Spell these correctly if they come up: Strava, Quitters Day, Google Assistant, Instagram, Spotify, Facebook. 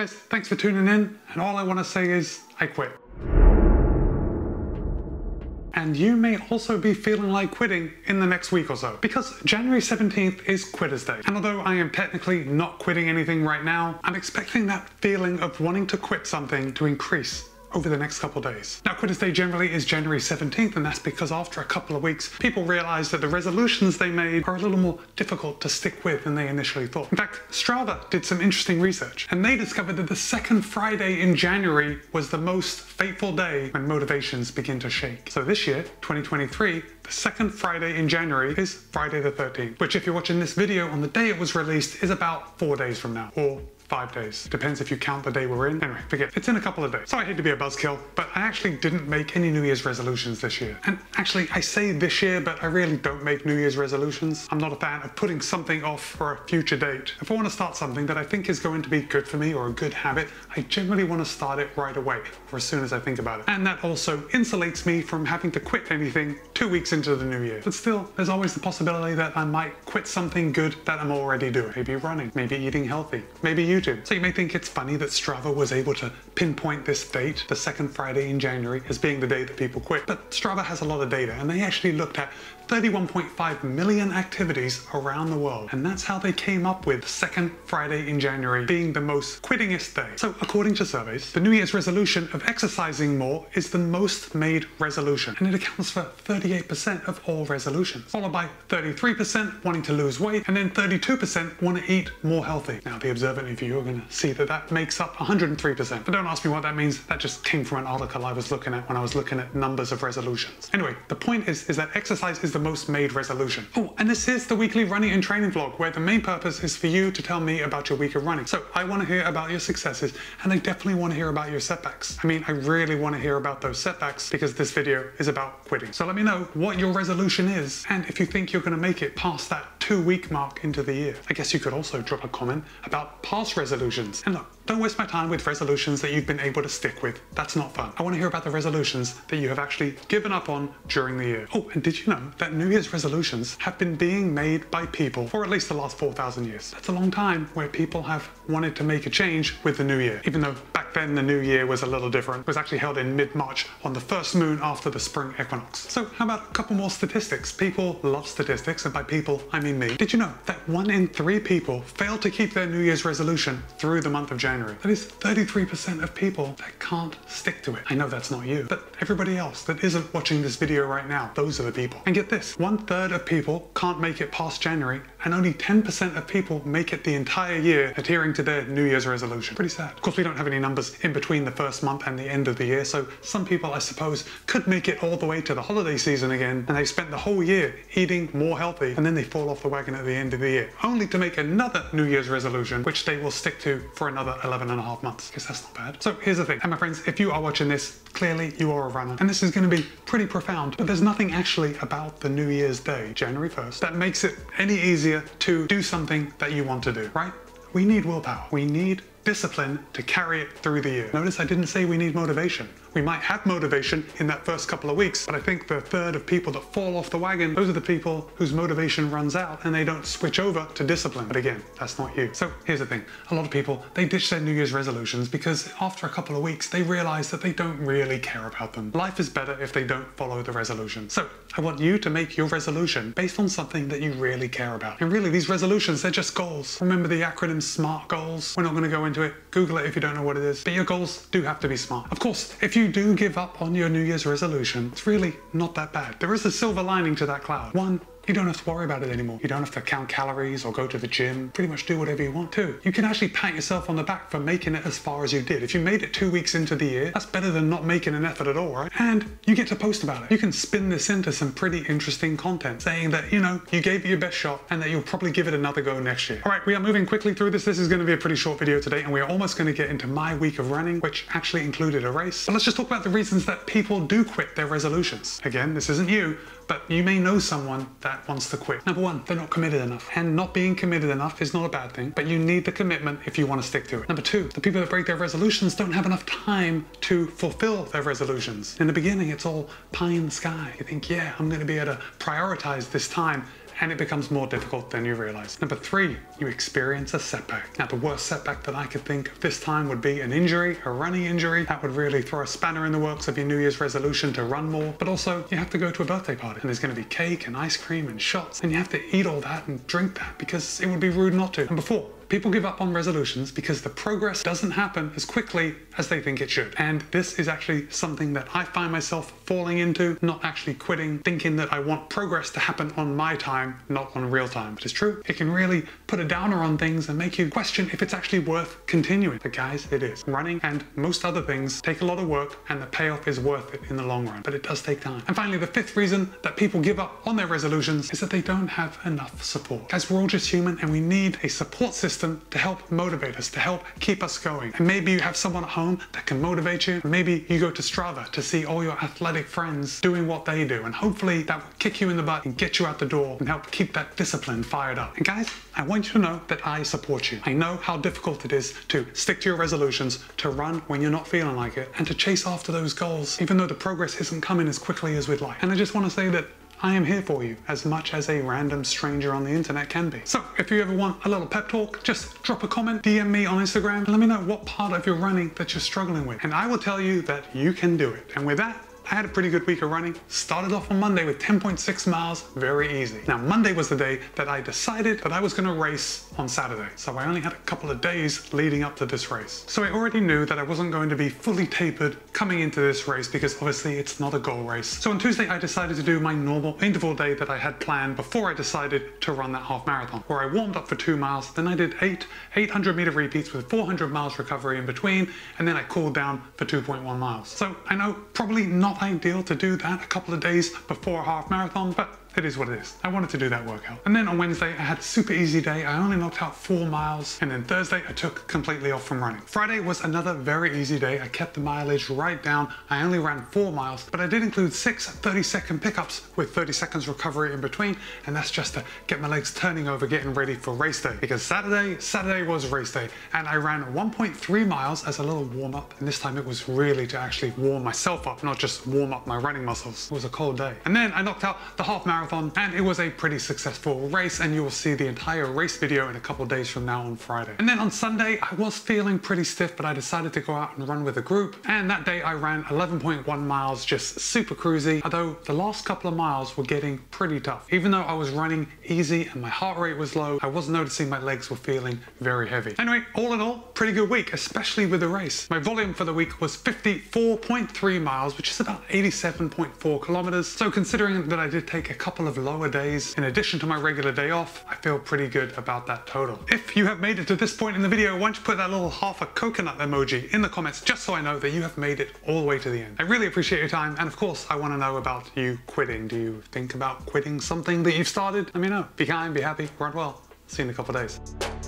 Guys, thanks for tuning in, and all I want to say is I quit. And you may also be feeling like quitting in the next week or so, because January 17th is Quitters Day. And although I am technically not quitting anything right now, I'm expecting that feeling of wanting to quit something to increase over the next couple of days. Now, Quitters Day generally is January 17th, and that's because after a couple of weeks, people realize that the resolutions they made are a little more difficult to stick with than they initially thought. In fact, Strava did some interesting research, and they discovered that the second Friday in January was the most fateful day when motivations begin to shake. So this year, 2023, the second Friday in January is Friday the 13th, which, if you're watching this video on the day it was released, is about 4 days from now, or 5 days. Depends if you count the day we're in. Anyway, forget. It's in a couple of days. So I hate to be a buzzkill, but I actually didn't make any New Year's resolutions this year. And actually, I say this year, but I really don't make New Year's resolutions. I'm not a fan of putting something off for a future date. If I want to start something that I think is going to be good for me or a good habit, I generally want to start it right away or as soon as I think about it. And that also insulates me from having to quit anything 2 weeks into the new year. But still, there's always the possibility that I might quit something good that I'm already doing. Maybe running, maybe eating healthy, maybe you. So you may think it's funny that Strava was able to pinpoint this date, the second Friday in January, as being the day that people quit. But Strava has a lot of data, and they actually looked at 31.5 million activities around the world. And that's how they came up with second Friday in January being the most quittingest day. So according to surveys, the New Year's resolution of exercising more is the most made resolution. And it accounts for 38% of all resolutions, followed by 33% wanting to lose weight, and then 32% want to eat more healthy. Now, the observant of you, you're going to see that that makes up 103%. But don't ask me what that means. That just came from an article I was looking at when I was looking at numbers of resolutions. Anyway, the point is that exercise is the most made resolution. Oh, and this is the weekly running and training vlog, where the main purpose is for you to tell me about your week of running. So I want to hear about your successes, and I definitely want to hear about your setbacks. I mean, I really want to hear about those setbacks, because this video is about quitting. So let me know what your resolution is, and if you think you're going to make it past that 2 week mark into the year. I guess you could also drop a comment about past resolutions. And look, don't waste my time with resolutions that you've been able to stick with. That's not fun. I want to hear about the resolutions that you have actually given up on during the year. Oh, and did you know that New Year's resolutions have been being made by people for at least the last 4,000 years? That's a long time where people have wanted to make a change with the new year, even though back then the new year was a little different. It was actually held in mid-March on the first moon after the spring equinox. So how about a couple more statistics? People love statistics, and by people, I mean me. Did you know that 1 in 3 people fail to keep their New Year's resolution through the month of January? That is 33% of people that can't stick to it. I know that's not you, but everybody else that isn't watching this video right now, those are the people. And get this, 1/3 of people can't make it past January, and only 10% of people make it the entire year adhering to their New Year's resolution. Pretty sad. Of course, we don't have any numbers in between the first month and the end of the year, so some people, I suppose, could make it all the way to the holiday season again, and they spent the whole year eating more healthy, and then they fall off the wagon at the end of the year, only to make another New Year's resolution, which they will stick to for another 11.5 months. I guess that's not bad. So here's the thing, and my friends, if you are watching this, clearly you are a runner, and this is going to be pretty profound, but there's nothing actually about the New Year's Day, January 1st, that makes it any easier to do something that you want to do, right? We need willpower. We need discipline to carry it through the year. Notice I didn't say we need motivation. We might have motivation in that first couple of weeks, but I think the third of people that fall off the wagon, those are the people whose motivation runs out and they don't switch over to discipline. But again, that's not you. So here's the thing. A lot of people, they ditch their New Year's resolutions because after a couple of weeks, they realize that they don't really care about them. Life is better if they don't follow the resolution. So I want you to make your resolution based on something that you really care about. And really, these resolutions, they're just goals. Remember the acronym SMART goals? We're not going to go into it. Google it if you don't know what it is. But your goals do have to be smart. Of course, if you do give up on your New Year's resolution, it's really not that bad. There is a silver lining to that cloud. One, you don't have to worry about it anymore. You don't have to count calories or go to the gym. Pretty much do whatever you want to. You can actually pat yourself on the back for making it as far as you did. If you made it 2 weeks into the year, that's better than not making an effort at all, right? And you get to post about it. You can spin this into some pretty interesting content, saying that, you know, you gave it your best shot and that you'll probably give it another go next year. All right, we are moving quickly through this. This is going to be a pretty short video today, and we are almost going to get into my week of running, which actually included a race. But let's just talk about the reasons that people do quit their resolutions. Again, this isn't you, but you may know someone that wants to quit. Number one, they're not committed enough. And not being committed enough is not a bad thing, but you need the commitment if you want to stick to it. Number two, the people that break their resolutions don't have enough time to fulfill their resolutions. In the beginning, it's all pie in the sky. You think, yeah, I'm going to be able to prioritize this time. and it becomes more difficult than you realize. Number three, you experience a setback. Now, the worst setback that I could think of this time would be an injury, a running injury. That would really throw a spanner in the works of your New Year's resolution to run more. But also, you have to go to a birthday party, and there's going to be cake and ice cream and shots, and you have to eat all that and drink that because it would be rude not to. Number four, people give up on resolutions because the progress doesn't happen as quickly as they think it should. And this is actually something that I find myself falling into, not actually quitting, thinking that I want progress to happen on my time, not on real time. But it's true, it can really put a downer on things and make you question if it's actually worth continuing. But guys, it is. Running and most other things take a lot of work, and the payoff is worth it in the long run, but it does take time. And finally, the fifth reason that people give up on their resolutions is that they don't have enough support. Guys, we're all just human, and we need a support system to help motivate us, to help keep us going. And maybe you have someone at home that can motivate you. Maybe you go to Strava to see all your athletic friends doing what they do, and hopefully that will kick you in the butt and get you out the door and help keep that discipline fired up. And guys, I want you to know that I support you. I know how difficult it is to stick to your resolutions, to run when you're not feeling like it, and to chase after those goals even though the progress isn't coming as quickly as we'd like. And I just want to say that I am here for you as much as a random stranger on the internet can be. So if you ever want a little pep talk, just drop a comment, DM me on Instagram, and let me know what part of your running that you're struggling with. And I will tell you that you can do it. And with that, I had a pretty good week of running. Started off on Monday with 10.6 miles, very easy. Now, Monday was the day that I decided that I was gonna race on Saturday. So I only had a couple of days leading up to this race. So I already knew that I wasn't going to be fully tapered coming into this race because obviously it's not a goal race. So on Tuesday, I decided to do my normal interval day that I had planned before I decided to run that half marathon, where I warmed up for 2 miles, then I did 800-meter repeats with 400 miles recovery in between, and then I cooled down for 2.1 miles. So I know probably not ideal to do that a couple of days before a half marathon, but it is what it is. I wanted to do that workout. And then on Wednesday, I had a super easy day. I only knocked out 4 miles. And then Thursday, I took completely off from running. Friday was another very easy day. I kept the mileage right down. I only ran 4 miles, but I did include 6 30-second pickups with 30 seconds recovery in between. And that's just to get my legs turning over, getting ready for race day. Because Saturday was race day. And I ran 1.3 miles as a little warm up. And this time it was really to actually warm myself up, not just warm up my running muscles. It was a cold day. And then I knocked out the half marathon. And it was a pretty successful race, and you will see the entire race video in a couple days from now on Friday. And then on Sunday, I was feeling pretty stiff, but I decided to go out and run with a group, and that day I ran 11.1 miles, just super cruisy, although the last couple of miles were getting pretty tough. Even though I was running easy and my heart rate was low, I was noticing my legs were feeling very heavy. Anyway, all in all, pretty good week, especially with the race. My volume for the week was 54.3 miles, which is about 87.4 kilometers. So considering that I did take a couple of lower days in addition to my regular day off, I feel pretty good about that total. If you have made it to this point in the video, why don't you put that little half a coconut emoji in the comments just so I know that you have made it all the way to the end. I really appreciate your time, and of course I want to know about you quitting. Do you think about quitting something that you've started? Let me know. Be kind, be happy, run well. See you in a couple of days.